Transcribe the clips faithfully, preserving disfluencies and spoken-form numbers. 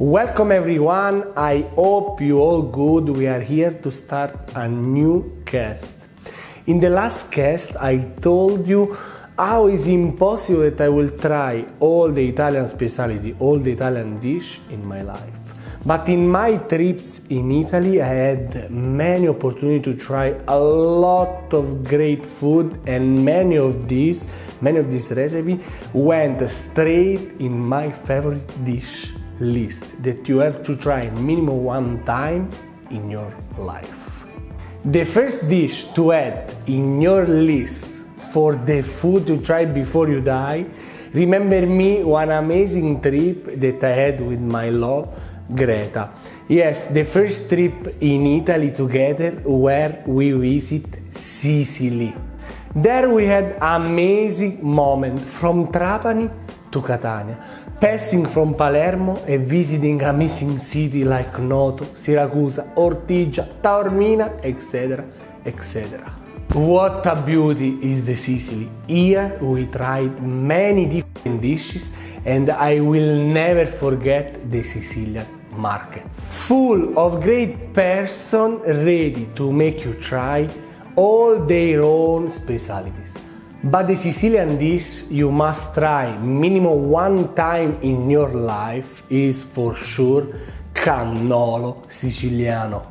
Welcome everyone, I hope you all good. We are here to start a new cast. In the last cast I told you how is impossible that I will try all the Italian speciality, all the Italian dish in my life. But in my trips in Italy I had many opportunity to try a lot of great food, and many of these, many of these recipes went straight in my favorite dish list that you have to try minimum one time in your life. The first dish to add in your list for the food to try before you die, remember me one amazing trip that I had with my love, Greta. Yes, the first trip in Italy together where we visit Sicily. There we had amazing moment from Trapani to Catania, passing from Palermo and visiting amazing city like Noto, Siracusa, Ortigia, Taormina, et cetera, et cetera. What a beauty is the Sicily. Here we tried many different dishes, and I will never forget the Sicilian markets, full of great person ready to make you try all their own specialties. But the Sicilian dish you must try minimum one time in your life is for sure Cannolo siciliano.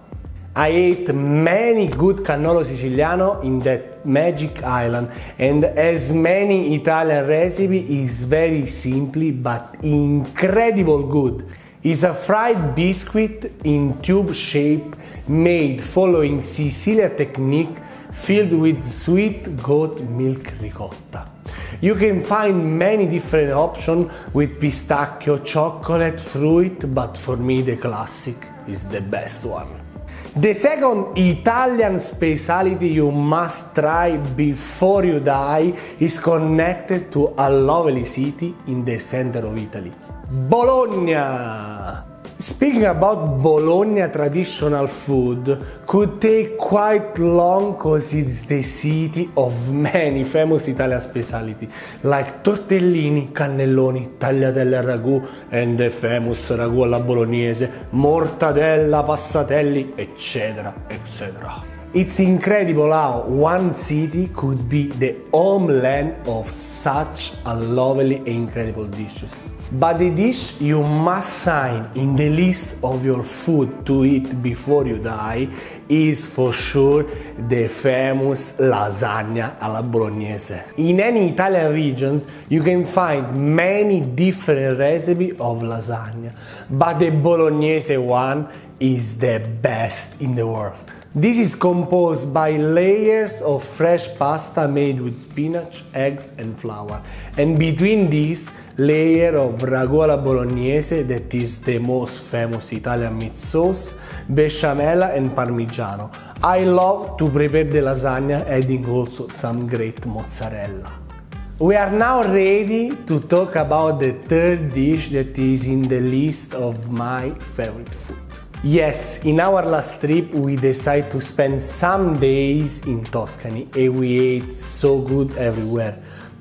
I ate many good Cannolo siciliano in that magic island, and as many Italian recipe is very simply but incredible good. It's a fried biscuit in tube shape made following Sicilian technique, filled with sweet goat milk ricotta. You can find many different options with pistachio, chocolate, fruit, but for me the classic is the best one. The second Italian speciality you must try before you die is connected to a lovely city in the center of Italy, Bologna! Speaking about Bologna traditional food could take quite long because it's the city of many famous Italian speciality like tortellini, cannelloni, tagliatelle al ragù and the famous ragù alla bolognese, mortadella, passatelli, et cetera, et cetera. It's incredible how one city could be the homeland of such a lovely and incredible dishes. But the dish you must sign in the list of your food to eat before you die is for sure the famous lasagna alla bolognese. In any Italian regions you can find many different recipes of lasagna, but the bolognese one is the best in the world. This is composed by layers of fresh pasta made with spinach, eggs and flour, and between these layer of ragù alla bolognese that is the most famous Italian meat sauce, beshamella and parmigiano. I love to prepare the lasagna adding also some great mozzarella. We are now ready to talk about the third dish that is in the list of my favorite food. Yes, in our last trip we decided to spend some days in Tuscany and we ate so good everywhere.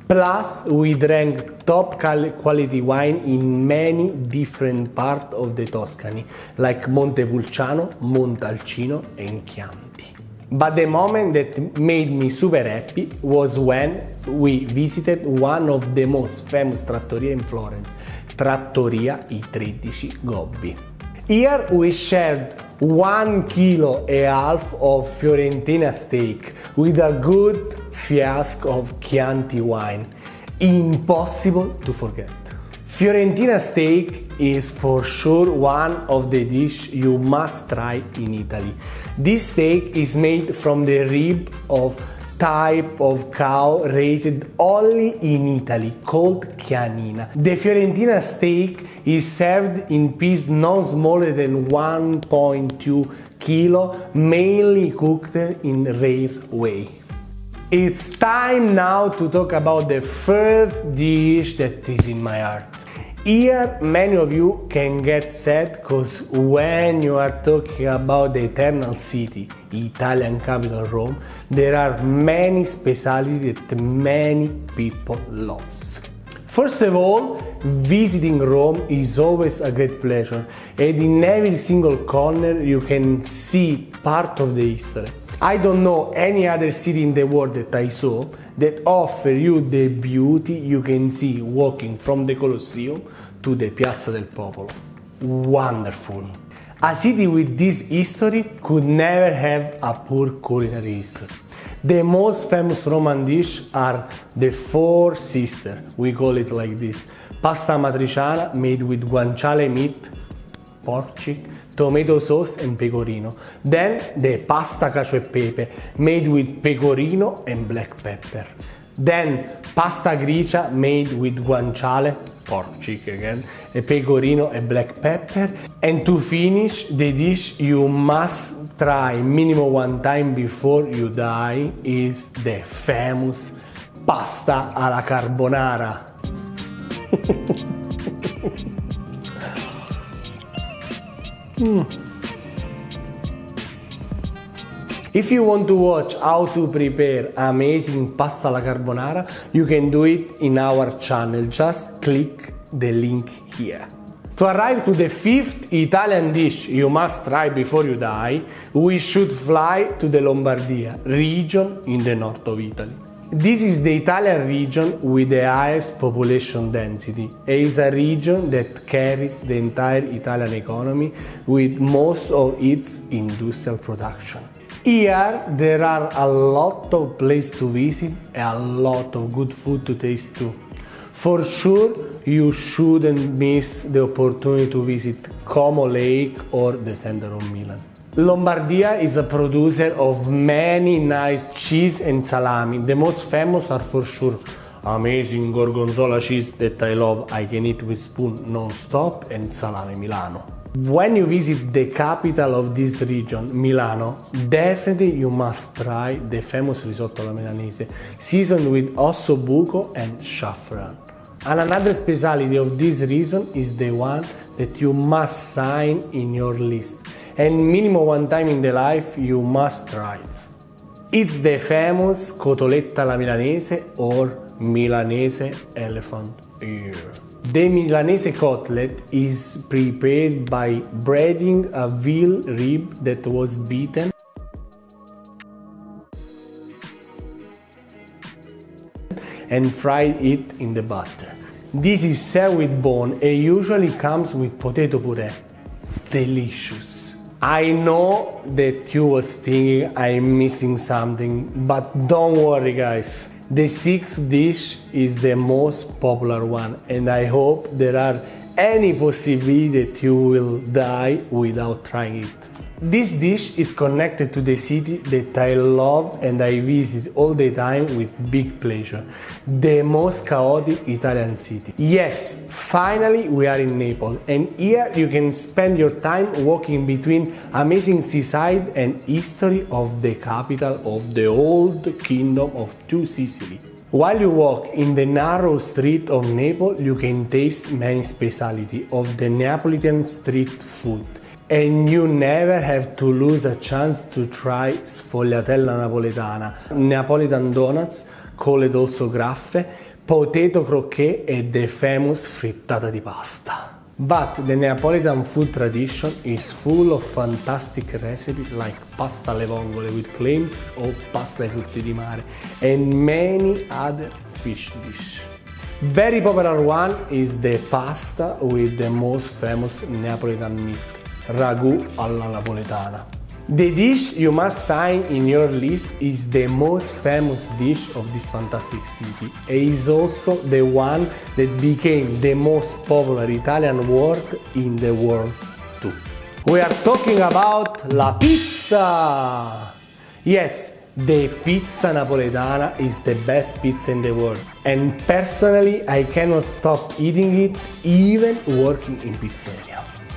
Plus we drank top quality wine in many different parts of the Tuscany like Montepulciano, Montalcino and Chianti. But the moment that made me super happy was when we visited one of the most famous trattoria in Florence, Trattoria i tredici Gobbi. Here we shared one kilo and a half of Fiorentina steak with a good flask of Chianti wine. Impossible to forget. Fiorentina steak is for sure one of the dish you must try in Italy. This steak is made from the rib of type of cow raised only in Italy, called Chianina. The Fiorentina steak is served in pieces no smaller than one point two kilo, mainly cooked in rare way. It's time now to talk about the first dish that is in my heart. Here many of you can get sad because when you are talking about the eternal city, Italian capital Rome, there are many specialties that many people loves. First of all, visiting Rome is always a great pleasure, and in every single corner you can see part of the history. I don't know any other city in the world that I saw that offers you the beauty you can see walking from the Colosseum to the Piazza del Popolo. Wonderful! A city with this history could never have a poor culinary history. The most famous Roman dish are the four sisters, we call it like this. Pasta amatriciana made with guanciale meat, pork cheek, tomato sauce and pecorino. Then the pasta cacio e pepe made with pecorino and black pepper. Then pasta grigia made with guanciale, pork cheek again, a pecorino and black pepper. And to finish the dish you must try minimum one time before you die is the famous pasta alla carbonara. mm. If you want to watch how to prepare amazing pasta alla carbonara, you can do it in our channel. Just click the link here. To arrive to the fifth Italian dish you must try before you die, we should fly to the Lombardia region in the north of Italy. This is the Italian region with the highest population density. It is a region that carries the entire Italian economy with most of its industrial production. Here there are a lot of places to visit and a lot of good food to taste too. For sure, you shouldn't miss the opportunity to visit Como Lake or the center of Milan. Lombardia is a producer of many nice cheese and salami. The most famous are for sure amazing gorgonzola cheese that I love, I can eat with spoon non-stop, and salami Milano. When you visit the capital of this region, Milano, definitely you must try the famous risotto alla milanese, seasoned with osso buco and saffron. And another speciality of this region is the one that you must sign in your list, and minimum one time in the life you must try it. It's the famous Cotoletta alla milanese or Milanese elephant ear. The Milanese cutlet is prepared by breading a veal rib that was beaten and fried it in the butter. This is served with bone and usually comes with potato puree. Delicious! I know that you was thinking I'm missing something, but don't worry guys. The sixth dish is the most popular one, and I hope there are any possibility that you will die without trying it. This dish is connected to the city that I love and I visit all the time with big pleasure. The most chaotic Italian city. Yes, finally we are in Naples, and here you can spend your time walking between amazing seaside and history of the capital of the old kingdom of Two Sicily. While you walk in the narrow street of Naples, you can taste many specialities of the Neapolitan street food. And you never have to lose a chance to try sfogliatella napoletana, Neapolitan donuts, called also graffe, potato croquet and the famous frittata di pasta. But the Neapolitan food tradition is full of fantastic recipes like pasta alle vongole with clams or pasta ai frutti di mare and many other fish dishes. Very popular one is the pasta with the most famous Neapolitan meat, ragù alla napoletana. The dish you must sign in your list is the most famous dish of this fantastic city. It is also the one that became the most popular Italian word in the world too. We are talking about la pizza! Yes, the pizza napoletana is the best pizza in the world. And personally, I cannot stop eating it even working in pizzeria.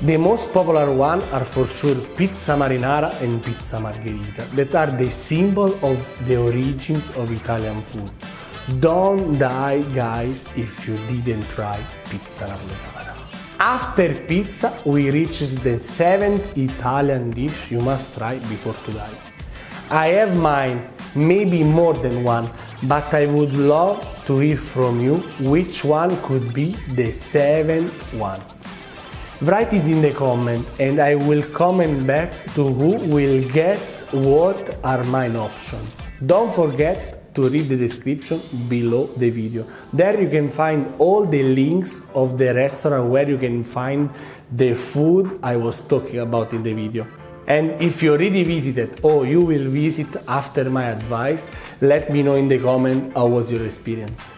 The most popular one are for sure pizza marinara and pizza margherita, that are the symbol of the origins of Italian food. Don't die guys if you didn't try pizza napoletana. After pizza we reach the seventh Italian dish you must try before to die. I have mine, maybe more than one, but I would love to hear from you which one could be the seventh one. Write it in the comment and I will comment back to who will guess what are my options. Don't forget to read the description below the video. There you can find all the links of the restaurant where you can find the food I was talking about in the video. And if you already visited or you will visit after my advice, let me know in the comment how was your experience.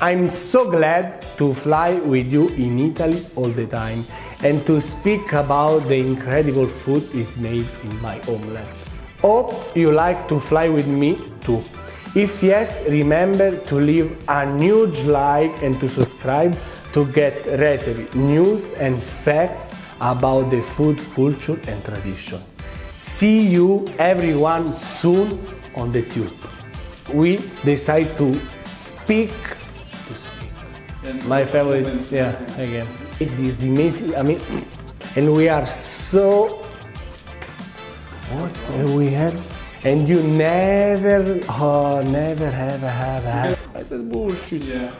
I'm so glad to fly with you in Italy all the time and to speak about the incredible food is made in my homeland. Hope you like to fly with me too. If yes, remember to leave a huge like and to subscribe to get recipe news and facts about the food, culture and tradition. See you everyone soon on the tube. We decide to speak, to speak. My favorite, yeah, again. It is amazing, I mean, and we are so, what we have? And you never, oh, never have, have, have. I said bullshit, yeah.